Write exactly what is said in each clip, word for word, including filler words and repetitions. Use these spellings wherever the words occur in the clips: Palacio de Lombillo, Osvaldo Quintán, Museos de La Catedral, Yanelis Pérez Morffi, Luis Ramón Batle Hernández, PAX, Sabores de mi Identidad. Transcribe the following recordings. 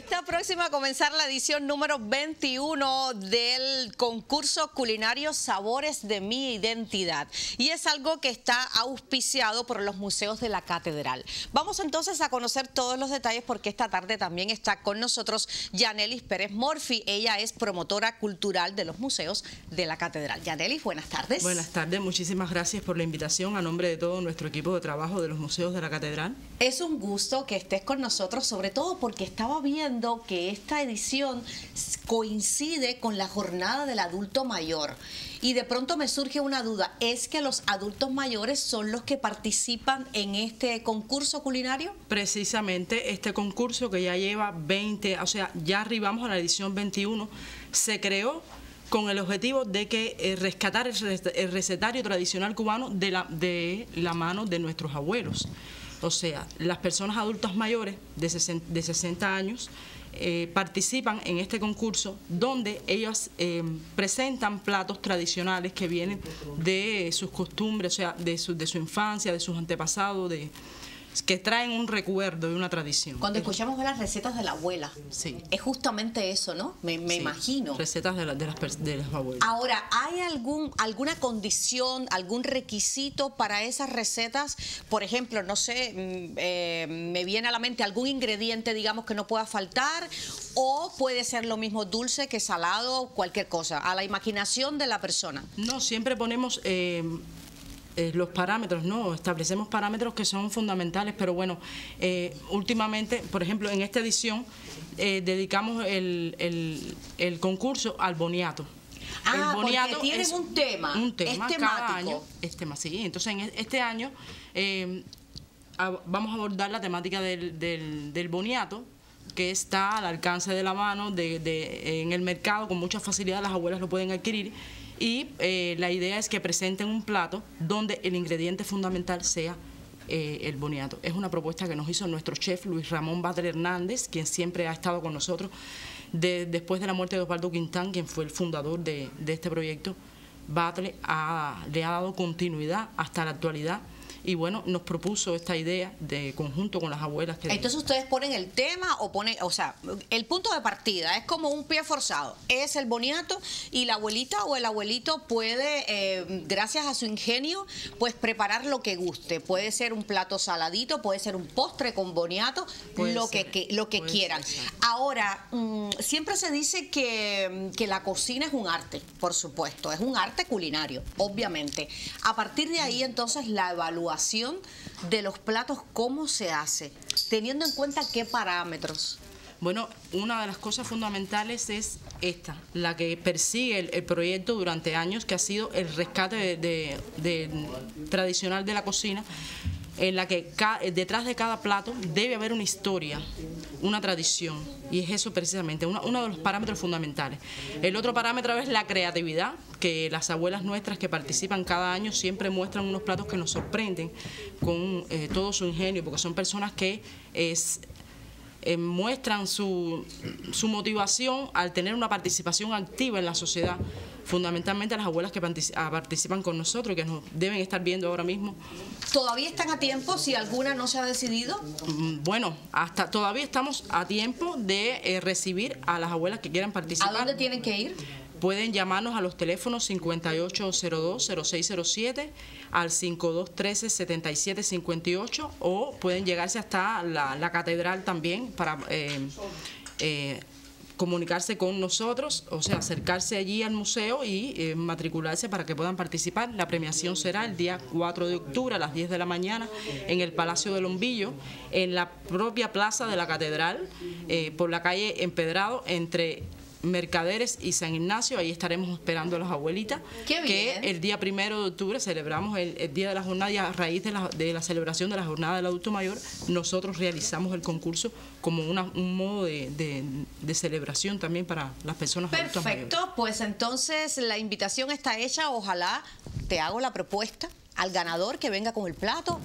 Está próxima a comenzar la edición número veintiuno del concurso culinario Sabores de mi Identidad. Y es algo que está auspiciado por los Museos de la Catedral. Vamos entonces a conocer todos los detalles porque esta tarde también está con nosotros Yanelis Pérez Morffi. Ella es promotora cultural de los Museos de la Catedral. Yanelis, buenas tardes. Buenas tardes, muchísimas gracias por la invitación a nombre de todo nuestro equipo de trabajo de los Museos de la Catedral. Es un gusto que estés con nosotros, sobre todo porque estaba bien que esta edición coincide con la jornada del adulto mayor y de pronto me surge una duda, ¿es que los adultos mayores son los que participan en este concurso culinario? Precisamente este concurso que ya lleva veinte, o sea, ya arribamos a la edición veintiuno, se creó con el objetivo de que eh, rescatar el recetario tradicional cubano de la, de la mano de nuestros abuelos. O sea, las personas adultas mayores de sesenta años eh, participan en este concurso donde ellas eh, presentan platos tradicionales que vienen de sus costumbres, o sea, de su, de su infancia, de sus antepasados, de... que traen un recuerdo y una tradición. Cuando escuchamos las recetas de la abuela, sí, es justamente eso, ¿no? Me, me sí, imagino. Recetas de, la, de, las, de las abuelas. Ahora, ¿hay algún alguna condición, algún requisito para esas recetas? Por ejemplo, no sé, eh, me viene a la mente algún ingrediente, digamos, que no pueda faltar, o puede ser lo mismo dulce que salado, cualquier cosa, a la imaginación de la persona. No, siempre ponemos... Eh, Eh, los parámetros, no, establecemos parámetros que son fundamentales, pero bueno, eh, últimamente, por ejemplo, en esta edición eh, dedicamos el, el, el concurso al boniato. Ah, el boniato porque tienen un tema, un tema es cada año, es tema, sí, entonces en este año eh, vamos a abordar la temática del, del, del boniato, que está al alcance de la mano de, de, en el mercado, con mucha facilidad las abuelas lo pueden adquirir. Y eh, la idea es que presenten un plato donde el ingrediente fundamental sea eh, el boniato. Es una propuesta que nos hizo nuestro chef Luis Ramón Batle Hernández, quien siempre ha estado con nosotros de, después de la muerte de Osvaldo Quintán, quien fue el fundador de, de este proyecto. Batle ha, le ha dado continuidad hasta la actualidad. Y bueno, nos propuso esta idea de conjunto con las abuelas. Que entonces ustedes ponen el tema o ponen, o sea, el punto de partida es como un pie forzado. Es el boniato y la abuelita o el abuelito puede, eh, gracias a su ingenio, pues preparar lo que guste. Puede ser un plato saladito, puede ser un postre con boniato, puede lo ser, que lo que quieran. Ser. Ahora, mmm, siempre se dice que, que la cocina es un arte, por supuesto. Es un arte culinario, obviamente. A partir de ahí, entonces, la evaluación de los platos, ¿cómo se hace? Teniendo en cuenta qué parámetros. Bueno, una de las cosas fundamentales es esta, la que persigue el, el proyecto durante años, que ha sido el rescate de, de, de, tradicional de la cocina, en la que ca, detrás de cada plato debe haber una historia, una tradición, y es eso precisamente, una, uno de los parámetros fundamentales. El otro parámetro es la creatividad, que las abuelas nuestras que participan cada año siempre muestran unos platos que nos sorprenden con eh, todo su ingenio, porque son personas que es, eh, muestran su, su motivación al tener una participación activa en la sociedad, fundamentalmente las abuelas que participan con nosotros y que nos deben estar viendo ahora mismo. ¿Todavía están a tiempo si alguna no se ha decidido? Bueno, hasta todavía estamos a tiempo de eh, recibir a las abuelas que quieran participar. ¿A dónde tienen que ir? Pueden llamarnos a los teléfonos cincuenta y ocho cero dos, cero seis cero siete, al cincuenta y dos trece, setenta y siete cincuenta y ocho, o pueden llegarse hasta la, la catedral también para... Eh, eh, comunicarse con nosotros, o sea, acercarse allí al museo y eh, matricularse para que puedan participar. La premiación será el día cuatro de octubre a las diez de la mañana en el Palacio de Lombillo, en la propia plaza de la Catedral, eh, por la calle Empedrado, entre Mercaderes y San Ignacio. Ahí estaremos esperando a las abuelitas. Qué bien. Que el día primero de octubre celebramos el, el día de la jornada, y a raíz de la, de la celebración de la jornada del adulto mayor nosotros realizamos el concurso como una, un modo de, de, de celebración también para las personas adultas mayores. Perfecto, pues entonces la invitación está hecha. Ojalá te hago la propuesta al ganador que venga con el plato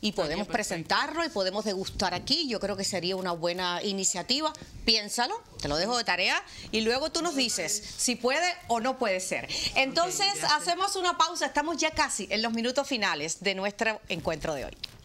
y podemos presentarlo y podemos degustar aquí. Yo creo que sería una buena iniciativa. Piénsalo, te lo dejo de tarea y luego tú nos dices si puede o no puede ser. Entonces, okay, hacemos una pausa. Estamos ya casi en los minutos finales de nuestro encuentro de hoy.